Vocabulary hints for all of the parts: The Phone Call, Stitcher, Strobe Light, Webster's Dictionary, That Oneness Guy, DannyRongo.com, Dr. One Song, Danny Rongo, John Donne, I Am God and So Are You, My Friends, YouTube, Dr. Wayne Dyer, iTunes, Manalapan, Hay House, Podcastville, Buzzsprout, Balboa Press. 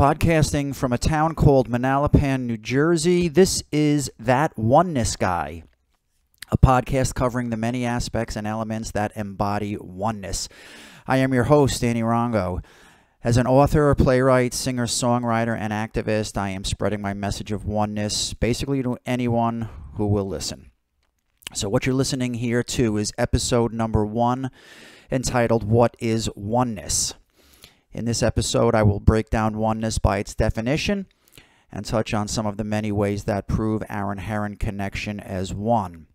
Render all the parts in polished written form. Podcasting from a town called Manalapan, New Jersey. This is That Oneness Guy, a podcast covering the many aspects and elements that embody oneness. I am your host, Danny Rongo. As an author, playwright, singer, songwriter, and activist, I am spreading my message of oneness basically to anyone who will listen. So what you're listening here to is episode number 1, entitled, What is Oneness? In this episode, I will break down oneness by its definition and touch on some of the many ways that prove our inherent connection as one.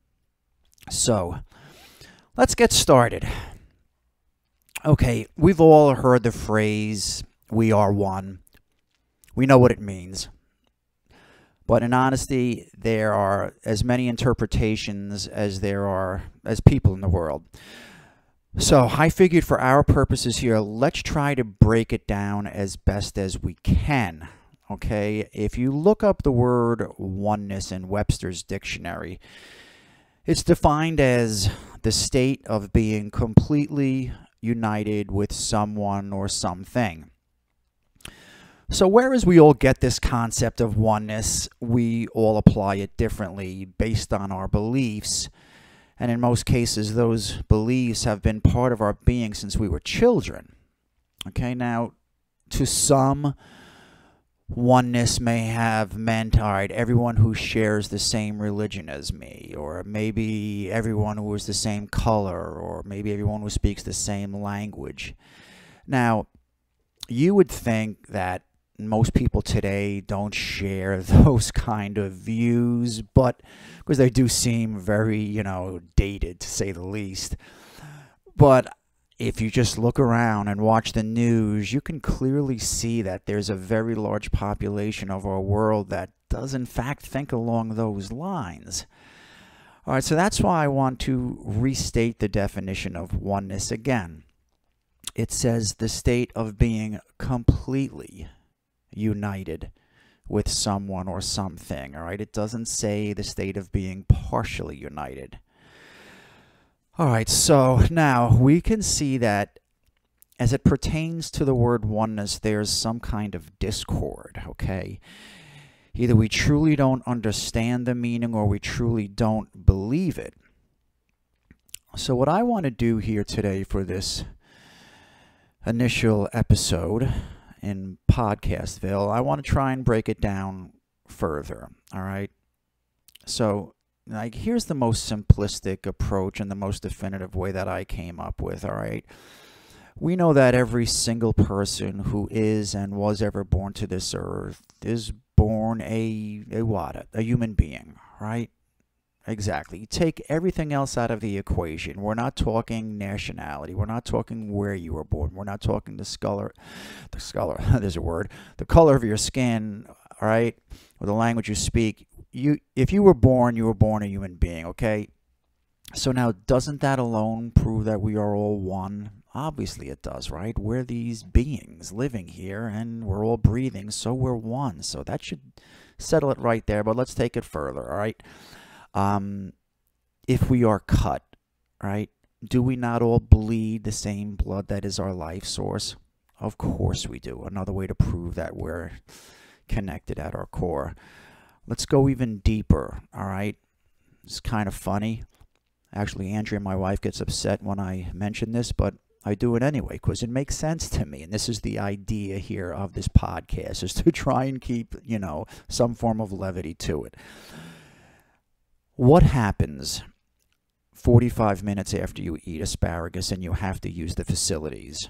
So, let's get started. Okay, we've all heard the phrase, we are one. We know what it means. But in honesty, there are as many interpretations as there are as people in the world. So I figured for our purposes here, let's try to break it down as best as we can, okay? If you look up the word oneness in Webster's Dictionary, it's defined as the state of being completely united with someone or something. So whereas we all get this concept of oneness, we all apply it differently based on our beliefs. And in most cases, those beliefs have been part of our being since we were children. Okay, now, to some, oneness may have meant, all right, everyone who shares the same religion as me, or maybe everyone who is the same color, or maybe everyone who speaks the same language. Now, you would think that most people today don't share those kind of views, but because they do seem very, dated to say the least. But if you just look around and watch the news, you can clearly see that there's a very large population of our world that does in fact think along those lines. All right, so that's why I want to restate the definition of oneness again. It says the state of being completely united with someone or something, all right? It doesn't say the state of being partially united. All right, so now we can see that as it pertains to the word oneness, there's some kind of discord, okay? Either we truly don't understand the meaning or we truly don't believe it. So what I want to do here today for this initial episode in Podcastville, I want to try and break it down further, all right? So, like, here's the most simplistic approach and the most definitive way that I came up with, all right? We know that every single person who is and was ever born to this earth is born a what? A human being, right? Exactly. You take everything else out of the equation. We're not talking nationality. We're not talking where you were born. We're not talking the color of your skin, all right, or the language you speak. If you were born, you were born a human being, okay? So now, doesn't that alone prove that we are all one? Obviously it does, right? We're these beings living here, and we're all breathing, so we're one. So that should settle it right there, but let's take it further, all right? If we are cut, right, do we not all bleed the same blood that is our life source? Of course we do. Another way to prove that we're connected at our core. Let's go even deeper, all right? It's kind of funny. Actually, Andrea, my wife, gets upset when I mention this, but I do it anyway because it makes sense to me. And this is the idea here of this podcast, is to try and keep, some form of levity to it. What happens 45 minutes after you eat asparagus and you have to use the facilities?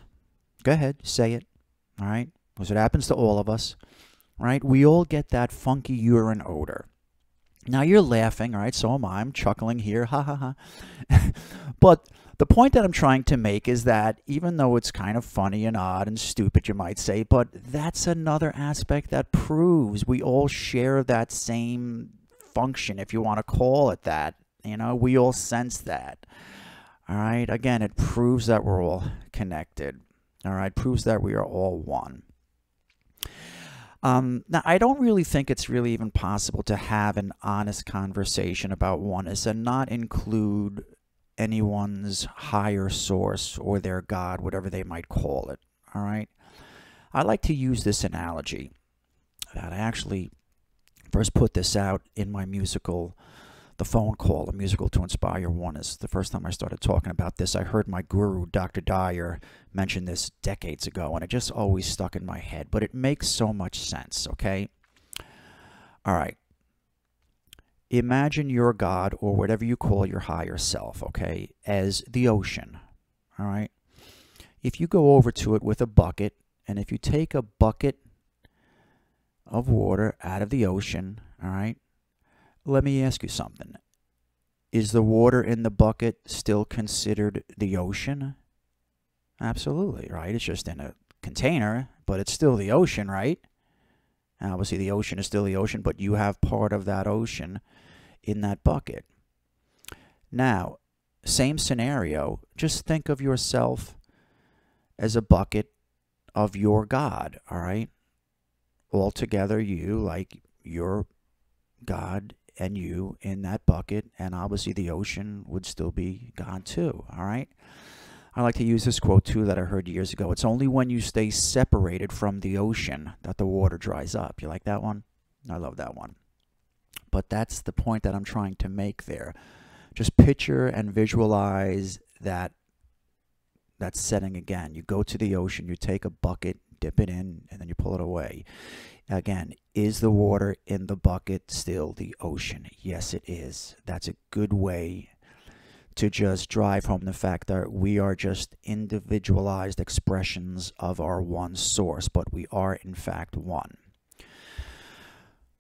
Go ahead, say it, all right? Because it happens to all of us, right? We all get that funky urine odor. Now, you're laughing, all right? So am I. I'm chuckling here, ha, ha, ha. But the point that I'm trying to make is that even though it's kind of funny and odd and stupid, you might say, but that's another aspect that proves we all share that same function, if you want to call it that. We all sense that. All right, again, it proves that we're all connected. All right, proves that we are all one. Now, I don't really think it's really even possible to have an honest conversation about oneness and not include anyone's higher source or their God, whatever they might call it. All right, I like to use this analogy that I actually first put this out in my musical, The Phone Call, a musical to inspire your oneness. The first time I started talking about this, I heard my guru, Dr. Dyer, mention this decades ago, and it just always stuck in my head, but it makes so much sense, okay? All right. Imagine your God, or whatever you call your higher self, okay, as the ocean, all right? If you go over to it with a bucket, and if you take a bucket of water out of the ocean, all right, let me ask you something. Is the water in the bucket still considered the ocean? Absolutely, right? It's just in a container, but it's still the ocean, right? And obviously, the ocean is still the ocean, but you have part of that ocean in that bucket. Now, same scenario. Just think of yourself as a bucket of your God, all right? Altogether, you, like your God and you in that bucket, and obviously the ocean would still be gone too, all right? I like to use this quote too that I heard years ago. It's only when you stay separated from the ocean that the water dries up. You like that one? I love that one. But that's the point that I'm trying to make there. Just picture and visualize that setting again. You go to the ocean, you take a bucket, dip it in, and then you pull it away. Again, is the water in the bucket still the ocean? Yes, it is. That's a good way to just drive home the fact that we are just individualized expressions of our one source, but we are, in fact, one.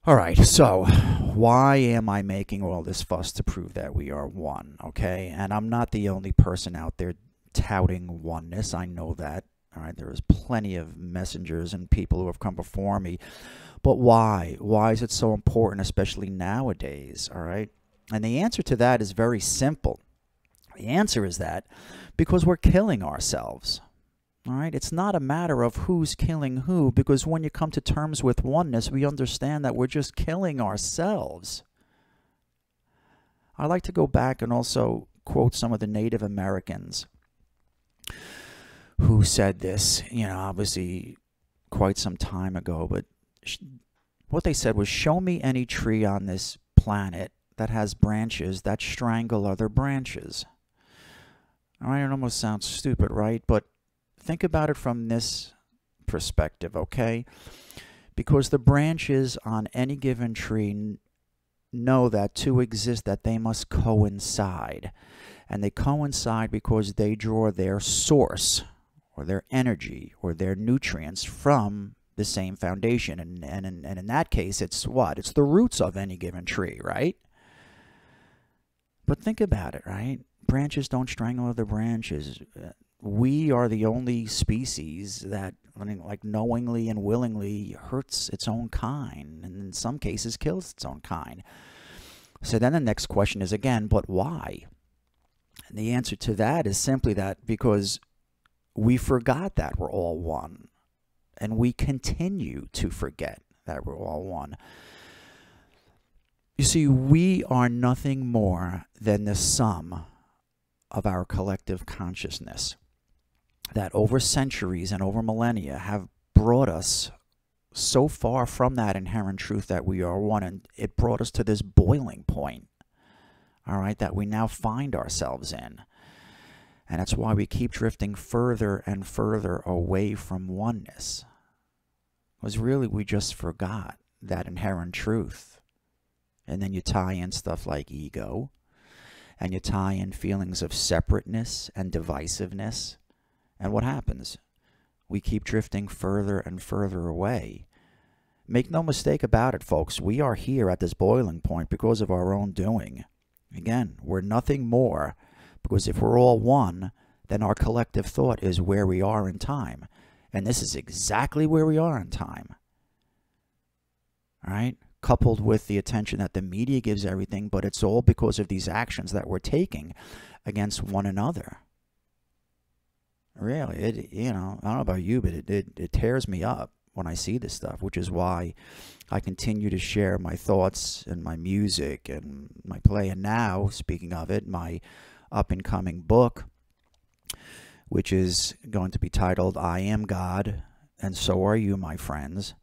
All right, so why am I making all this fuss to prove that we are one, okay? And I'm not the only person out there touting oneness. I know that. All right, there is plenty of messengers and people who have come before me. But why? Why is it so important, especially nowadays, all right? And the answer to that is very simple. The answer is that because we're killing ourselves, all right? It's not a matter of who's killing who, because when you come to terms with oneness, we understand that we're just killing ourselves. I like to go back and also quote some of the Native Americans who said this, you know, obviously quite some time ago, but what they said was, show me any tree on this planet that has branches that strangle other branches. All right, it almost sounds stupid, right? But think about it from this perspective, okay? Because the branches on any given tree know that to exist, that they must coincide. And they coincide because they draw their source, or their energy, or their nutrients from the same foundation. And in that case, it's what? It's the roots of any given tree, right? But think about it, right? Branches don't strangle other branches. We are the only species that, like, knowingly and willingly hurts its own kind, and in some cases kills its own kind. So then the next question is again, but why? And the answer to that is simply that because we forgot that we're all one, and we continue to forget that we're all one. You see, we are nothing more than the sum of our collective consciousness that over centuries and over millennia have brought us so far from that inherent truth that we are one, and it brought us to this boiling point, all right, that we now find ourselves in. And that's why we keep drifting further and further away from oneness. Because really, we just forgot that inherent truth. And then you tie in stuff like ego, and you tie in feelings of separateness and divisiveness. And what happens? We keep drifting further and further away. Make no mistake about it, folks. We are here at this boiling point because of our own doing. Again, we're nothing more, because if we're all one, then our collective thought is where we are in time. And this is exactly where we are in time. All right? Coupled with the attention that the media gives everything, but it's all because of these actions that we're taking against one another. Really, it, you know, I don't know about you, but it tears me up when I see this stuff, which is why I continue to share my thoughts and my music and my play. And now, speaking of it, my up-and-coming book, which is going to be titled I Am God and So Are You, My Friends,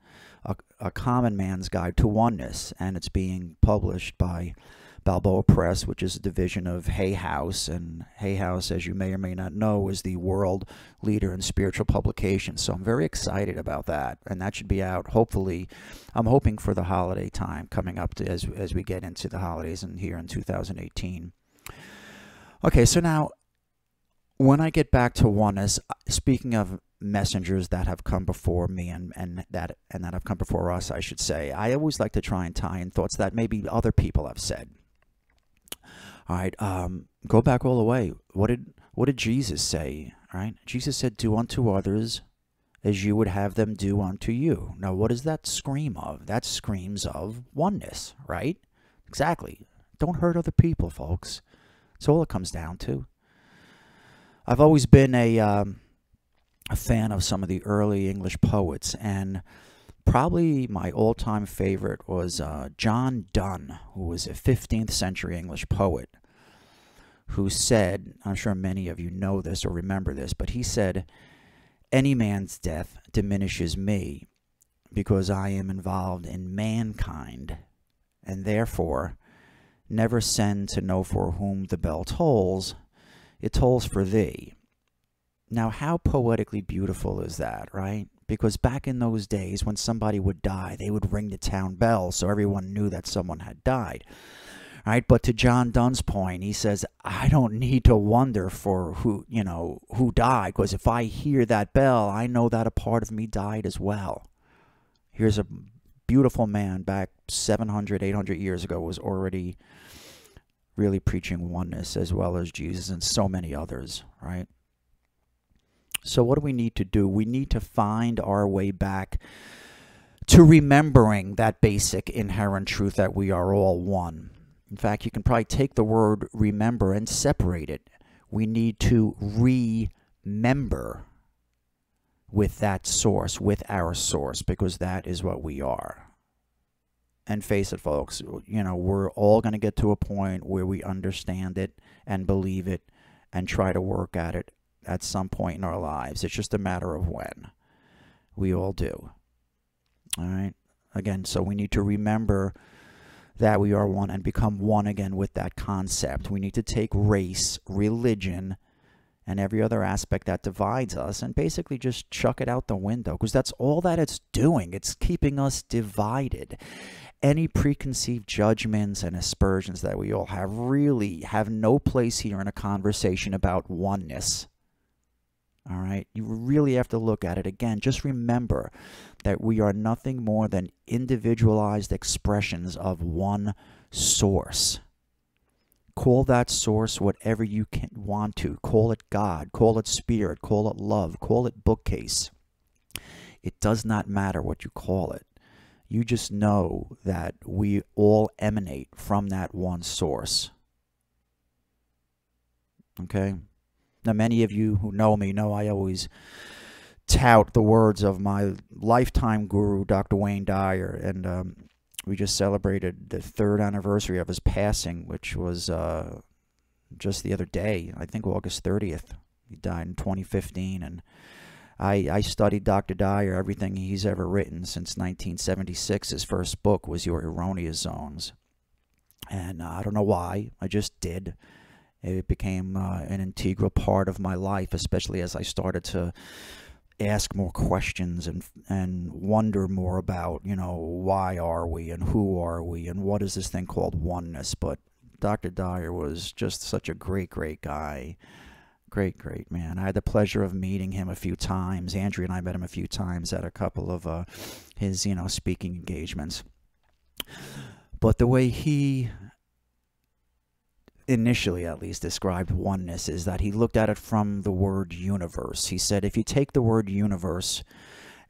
a Common Man's Guide to Oneness, and it's being published by Balboa Press, which is a division of Hay House. And Hay House, as you may or may not know, is the world leader in spiritual publications. So I'm very excited about that, and that should be out, hopefully. I'm hoping for the holiday time coming up to, as we get into the holidays and here in 2018. Okay, so now when I get back to oneness, speaking of messengers that have come before me and that have come before us, I should say, I always like to try and tie in thoughts that maybe other people have said. All right, go back all the way. What did Jesus say? All right, Jesus said, "Do unto others as you would have them do unto you." Now, what does that scream of? That screams of oneness, right? Exactly. Don't hurt other people, folks. That's all it comes down to. I've always been a fan of some of the early English poets, and probably my all-time favorite was John Donne, who was a 15th century English poet, who said, I'm sure many of you know this or remember this, but he said, "Any man's death diminishes me because I am involved in mankind, and therefore never send to know for whom the bell tolls, it tolls for thee." Now, how poetically beautiful is that, right? Because back in those days, when somebody would die, they would ring the town bell so everyone knew that someone had died, right? But to John Donne's point, he says, I don't need to wonder for who, you know, who died, because if I hear that bell, I know that a part of me died as well. Here's a beautiful man back 700, 800 years ago was already really preaching oneness, as well as Jesus and so many others, right? So what do we need to do? We need to find our way back to remembering that basic inherent truth that we are all one. In fact, you can probably take the word remember and separate it. We need to remember with that source, with our source, because that is what we are. And face it, folks, you know, we're all going to get to a point where we understand it and believe it and try to work at it at some point in our lives. It's just a matter of when. We all do. All right? Again, so we need to remember that we are one and become one again with that concept. We need to take race, religion, and every other aspect that divides us and basically just chuck it out the window, because that's all that it's doing. It's keeping us divided. Any preconceived judgments and aspersions that we all have really have no place here in a conversation about oneness. All right, you really have to look at it again. Just remember that we are nothing more than individualized expressions of one source. Call that source whatever you want to. Call it God, call it spirit, call it love, call it bookcase. It does not matter what you call it. You just know that we all emanate from that one source. Okay? Now, many of you who know me know I always tout the words of my lifetime guru, Dr. Wayne Dyer, and we just celebrated the 3rd anniversary of his passing, which was just the other day, I think August 30th. He died in 2015, and I studied Dr. Dyer, everything he's ever written since 1976. His first book was Your Erroneous Zones, and I don't know why, I just did. It became an integral part of my life, especially as I started to ask more questions and wonder more about, you know, why are we and who are we and what is this thing called oneness. But Dr. Dyer was just such a great guy. Great man. I had the pleasure of meeting him a few times. Andrea and I met him a few times at a couple of his, you know, speaking engagements. But the way he initially at least described oneness is that he looked at it from the word universe. He said, if you take the word universe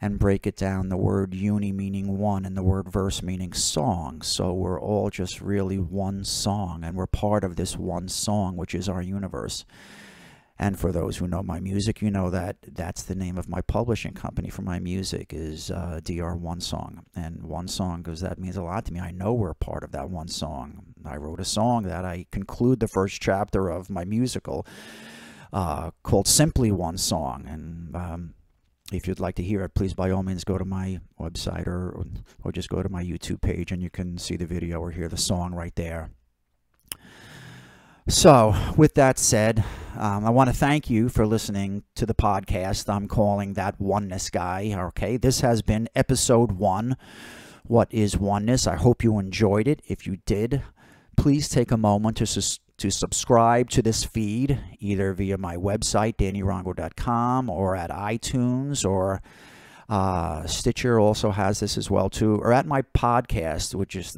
and break it down, the word uni meaning one and the word verse meaning song. So we're all just really one song, and we're part of this one song, which is our universe. And for those who know my music, you know that that's the name of my publishing company for my music is Dr. One Song. And One Song, because that means a lot to me. I know we're part of that one song. I wrote a song that I conclude the first chapter of my musical called Simply One Song. And If you'd like to hear it, please by all means go to my website or just go to my YouTube page and you can see the video or hear the song right there. So with that said, I want to thank you for listening to the podcast I'm calling That Oneness Guy. Okay, this has been episode 1, What is Oneness? I hope you enjoyed it. If you did, please take a moment to subscribe to this feed, either via my website, DannyRongo.com, or at iTunes, or Stitcher also has this as well, too, or at my podcast, which is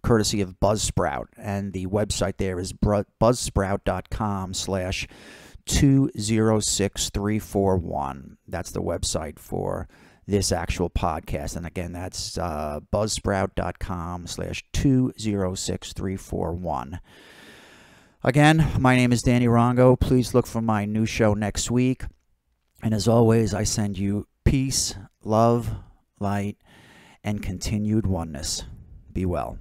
courtesy of Buzzsprout, and the website there is buzzsprout.com/206341. That's the website for this actual podcast, and again, that's buzzsprout.com/206341. Again, my name is Danny Rongo. Please look for my new show next week, and as always, I send you peace, love, light, and continued oneness. Be well.